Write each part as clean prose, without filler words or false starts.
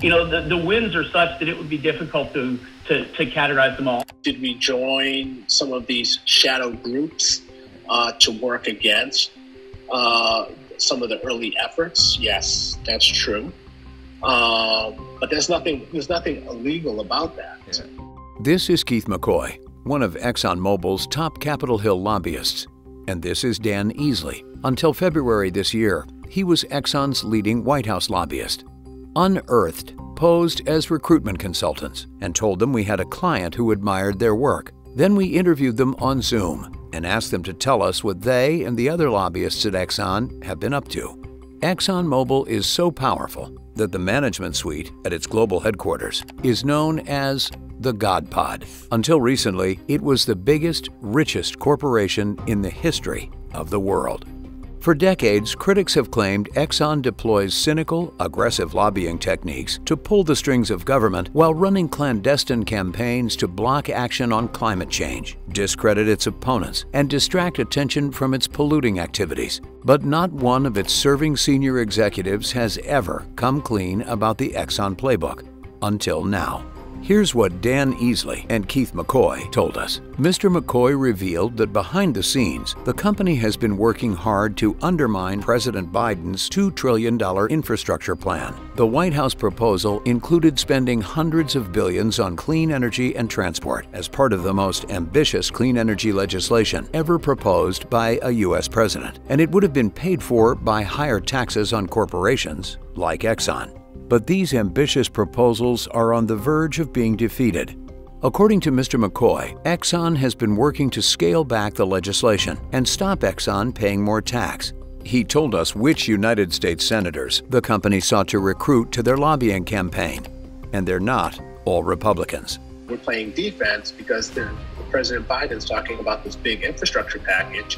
you know, the winds are such that it would be difficult to categorize them all. Did we join some of these shadow groups to work against some of the early efforts? Yes, that's true. But there's nothing illegal about that. Yeah. This is Keith McCoy, one of ExxonMobil's top Capitol Hill lobbyists. And this is Dan Easley. Until February this year, he was Exxon's leading White House lobbyist. Unearthed posed as recruitment consultants and told them we had a client who admired their work. Then we interviewed them on Zoom and asked them to tell us what they and the other lobbyists at Exxon have been up to. ExxonMobil is so powerful that the management suite at its global headquarters is known as the Godpod. Until recently, it was the biggest, richest corporation in the history of the world. For decades, critics have claimed Exxon deploys cynical, aggressive lobbying techniques to pull the strings of government while running clandestine campaigns to block action on climate change, discredit its opponents, and distract attention from its polluting activities. But not one of its serving senior executives has ever come clean about the Exxon playbook. Until now. Here's what Dan Easley and Keith McCoy told us. Mr. McCoy revealed that behind the scenes, the company has been working hard to undermine President Biden's $2 trillion infrastructure plan. The White House proposal included spending hundreds of billions on clean energy and transport as part of the most ambitious clean energy legislation ever proposed by a U.S. president, and it would have been paid for by higher taxes on corporations like Exxon. But these ambitious proposals are on the verge of being defeated. According to Mr. McCoy, Exxon has been working to scale back the legislation and stop Exxon paying more tax. He told us which United States senators the company sought to recruit to their lobbying campaign, and they're not all Republicans. We're playing defense because President Biden's talking about this big infrastructure package,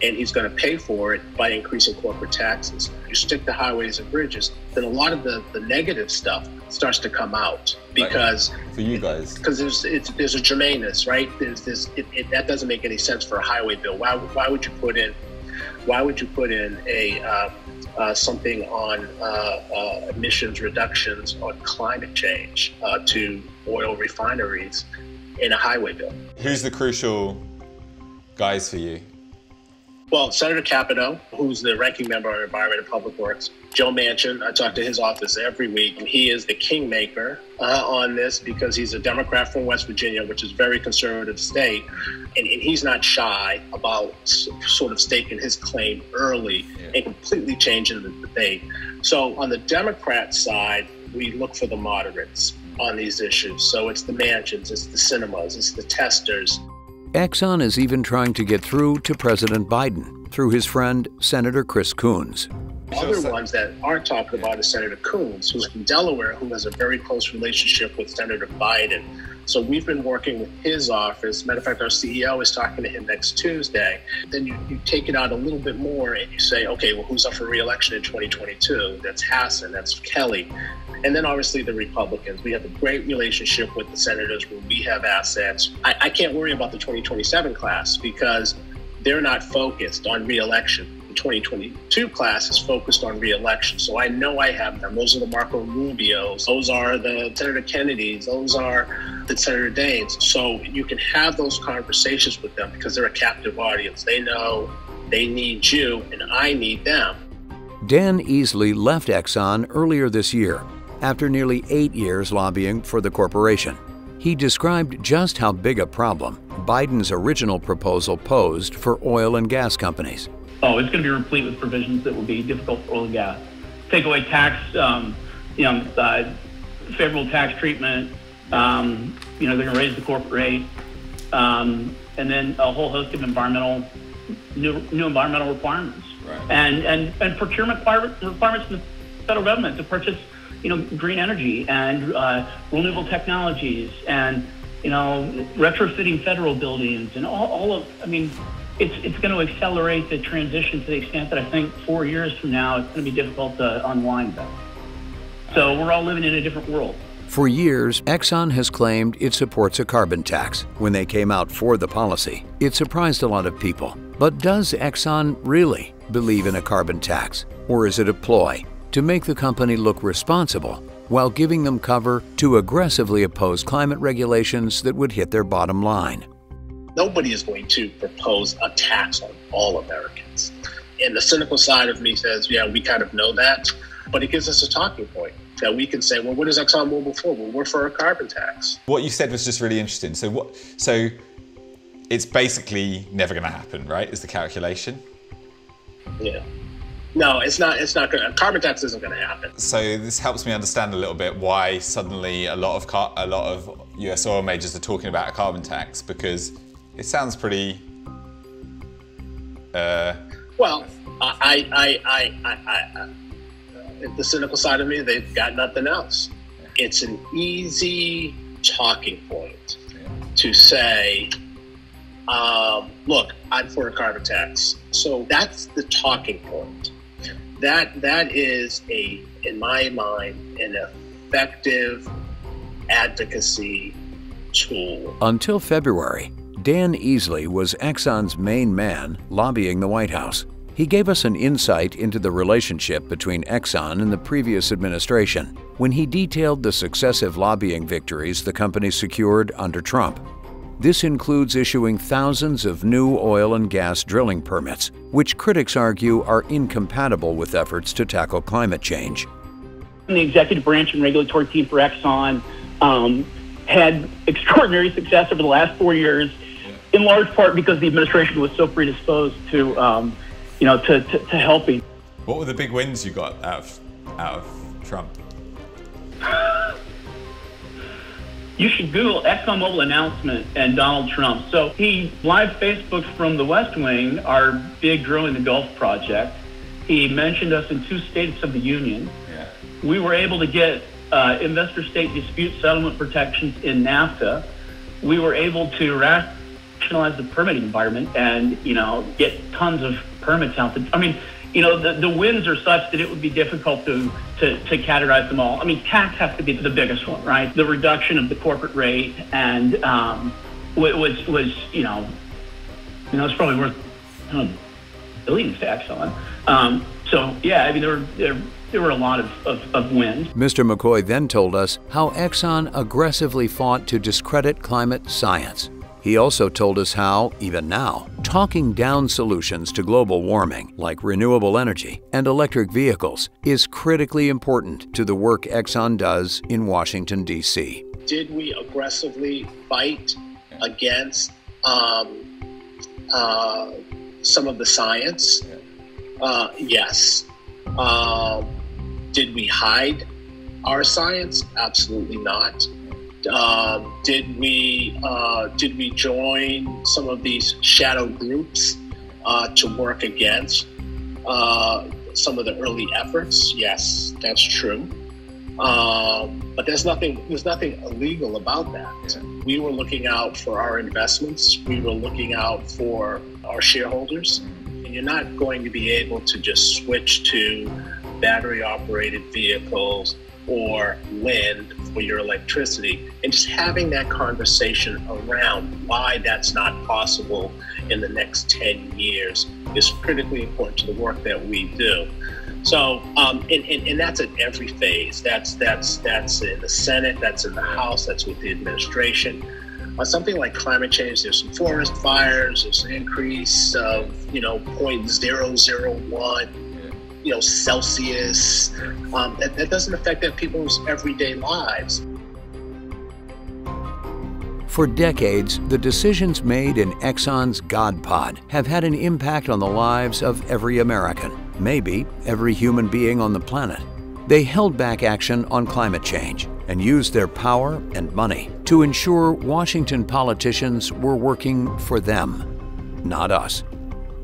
and he's going to pay for it by increasing corporate taxes. You stick to highways and bridges, then a lot of the negative stuff starts to come out because right. For you guys, because there's a germaneness, right? There's this that doesn't make any sense for a highway bill. Why would you put in a something on emissions reductions on climate change to oil refineries in a highway bill? Who's the crucial guys for you? Well, Senator Capito, who's the ranking member on Environment and Public Works, Joe Manchin, I talk to his office every week, and he is the kingmaker on this because he's a Democrat from West Virginia, which is a very conservative state, and he's not shy about sort of staking his claim early and completely changing the debate. So on the Democrat side, we look for the moderates on these issues. So it's the Manchins, it's the Sinemas, it's the Testers. Exxon is even trying to get through to President Biden through his friend, Senator Chris Coons. Other ones that aren't talked about is Senator Coons, who's from Delaware, who has a very close relationship with Senator Biden. So we've been working with his office. Matter of fact, our CEO is talking to him next Tuesday. Then you take it out a little bit more and you say, okay, well, who's up for re-election in 2022? That's Hassan, that's Kelly. And then obviously the Republicans. We have a great relationship with the senators where we have assets. I can't worry about the 2027 class because they're not focused on re-election. The 2022 class is focused on re-election. So I know I have them. Those are the Marco Rubios. Those are the Senator Kennedys. Those are the Senator Daines. So you can have those conversations with them because they're a captive audience. They know they need you and I need them. Dan Easley left Exxon earlier this year after nearly 8 years lobbying for the corporation. He described just how big a problem Biden's original proposal posed for oil and gas companies. Oh, it's going to be replete with provisions that will be difficult for oil and gas. Take away tax, favorable tax treatment, they're going to raise the corporate rate, and then a whole host of new environmental requirements. Right. And procurement requirements from the federal government to purchase green energy and renewable technologies and, retrofitting federal buildings and it's going to accelerate the transition to the extent that I think 4 years from now, it's going to be difficult to unwind that. So we're all living in a different world. For years, Exxon has claimed it supports a carbon tax. When they came out for the policy, it surprised a lot of people. But does Exxon really believe in a carbon tax? Or is it a ploy to make the company look responsible while giving them cover to aggressively oppose climate regulations that would hit their bottom line. Nobody is going to propose a tax on all Americans. And the cynical side of me says, yeah, we kind of know that, but it gives us a talking point that we can say, well, what is ExxonMobil for? Well, we're for a carbon tax. What you said was just really interesting. So it's basically never going to happen, right? Is the calculation? Yeah. No, it's not going to, carbon tax isn't going to happen. So this helps me understand a little bit why suddenly a lot of US oil majors are talking about a carbon tax, because it sounds pretty... Well, the cynical side of me, they've got nothing else. It's an easy talking point to say, look, I'm for a carbon tax. So that's the talking point. That is, in my mind, an effective advocacy tool. Until February, Dan Easley was Exxon's main man lobbying the White House. He gave us an insight into the relationship between Exxon and the previous administration when he detailed the successive lobbying victories the company secured under Trump. This includes issuing thousands of new oil and gas drilling permits, which critics argue are incompatible with efforts to tackle climate change. The executive branch and regulatory team for Exxon had extraordinary success over the last 4 years, in large part because the administration was so predisposed to helping. What were the big wins you got out of Trump? You should Google ExxonMobil announcement and Donald Trump. So he live Facebooked from the West Wing, our big drilling the Gulf project. He mentioned us in 2 states of the union. Yeah. We were able to get investor state dispute settlement protections in NAFTA. We were able to rationalize the permitting environment and, get tons of permits out. The wins are such that it would be difficult to categorize them all. I mean, tax has to be the biggest one, right? The reduction of the corporate rate and it's probably worth billions to Exxon. There were a lot of wins. Mr. McCoy then told us how Exxon aggressively fought to discredit climate science. He also told us how, even now, talking down solutions to global warming, like renewable energy and electric vehicles, is critically important to the work Exxon does in Washington, D.C. Did we aggressively fight against some of the science? Yes. Did we hide our science? Absolutely not. Did we join some of these shadow groups to work against some of the early efforts? Yes, that's true. But there's nothing illegal about that. We were looking out for our investments. We were looking out for our shareholders. And you're not going to be able to just switch to battery-operated vehicles or wind for your electricity, and just having that conversation around why that's not possible in the next 10 years is critically important to the work that we do. So, and that's at every phase. That's in the Senate, that's in the House, that's with the administration. Something like climate change, there's some forest fires, there's an increase of, 0.001. Celsius, that doesn't affect their people's everyday lives. For decades, the decisions made in Exxon's Godpod have had an impact on the lives of every American, maybe every human being on the planet. They held back action on climate change and used their power and money to ensure Washington politicians were working for them, not us.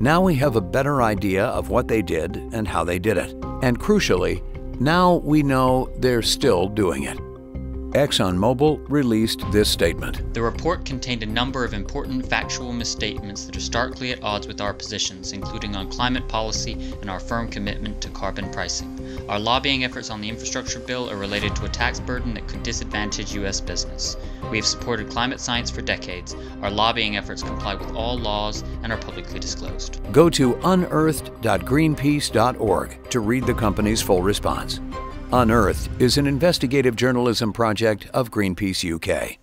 Now we have a better idea of what they did and how they did it. And crucially, now we know they're still doing it. ExxonMobil released this statement. The report contained a number of important factual misstatements that are starkly at odds with our positions, including on climate policy and our firm commitment to carbon pricing. Our lobbying efforts on the infrastructure bill are related to a tax burden that could disadvantage U.S. business. We have supported climate science for decades. Our lobbying efforts comply with all laws and are publicly disclosed. Go to unearthed.greenpeace.org to read the company's full response. Unearthed is an investigative journalism project of Greenpeace UK.